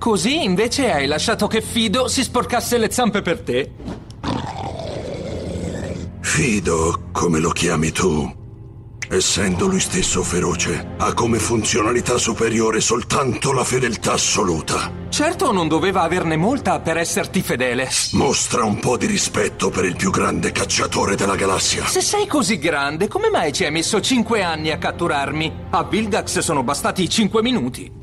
Così invece hai lasciato che Fido si sporcasse le zampe per te. Fido, come lo chiami tu, essendo lui stesso feroce, ha come funzionalità superiore soltanto la fedeltà assoluta. Certo non doveva averne molta per esserti fedele. Mostra un po' di rispetto per il più grande cacciatore della galassia. Se sei così grande, come mai ci hai messo 5 anni a catturarmi? A Vilgax sono bastati 5 minuti.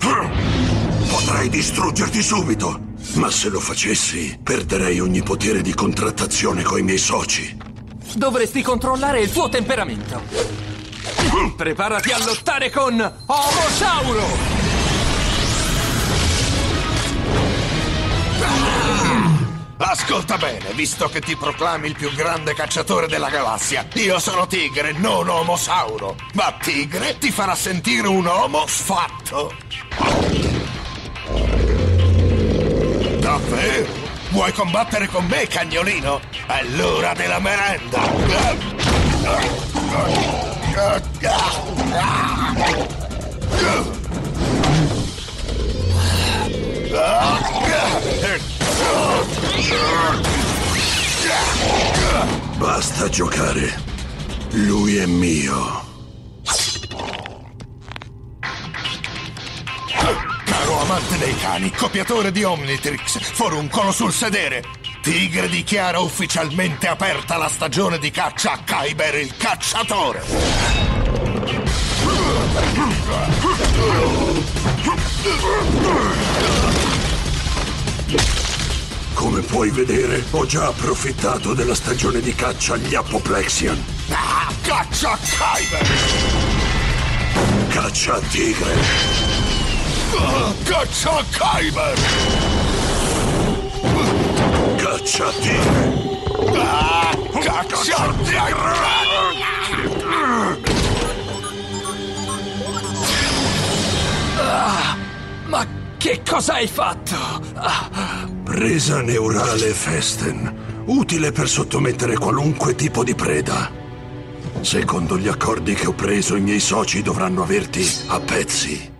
Potrei distruggerti subito, ma se lo facessi, perderei ogni potere di contrattazione coi miei soci. Dovresti controllare il tuo temperamento. Preparati a lottare con Omosauro! Ascolta bene, visto che ti proclami il più grande cacciatore della galassia, io sono Tigre, non Omosauro. Ma Tigre ti farà sentire un uomo sfatto. Davvero? Vuoi combattere con me, cagnolino? È l'ora della merenda! Basta giocare. Lui è mio. Caro amante dei cani, copiatore di Omnitrix, foruncolo sul sedere, Tigre dichiara ufficialmente aperta la stagione di caccia a Khyber il cacciatore. Come puoi vedere, ho già approfittato della stagione di caccia agli Apoplexian. Caccia a Khyber! Caccia a Tigre! Caccia a Khyber! Caccia a Tigre! Caccia a Tigre! Ma che cosa hai fatto? Presa neurale Festen, utile per sottomettere qualunque tipo di preda. Secondo gli accordi che ho preso, i miei soci dovranno averti a pezzi.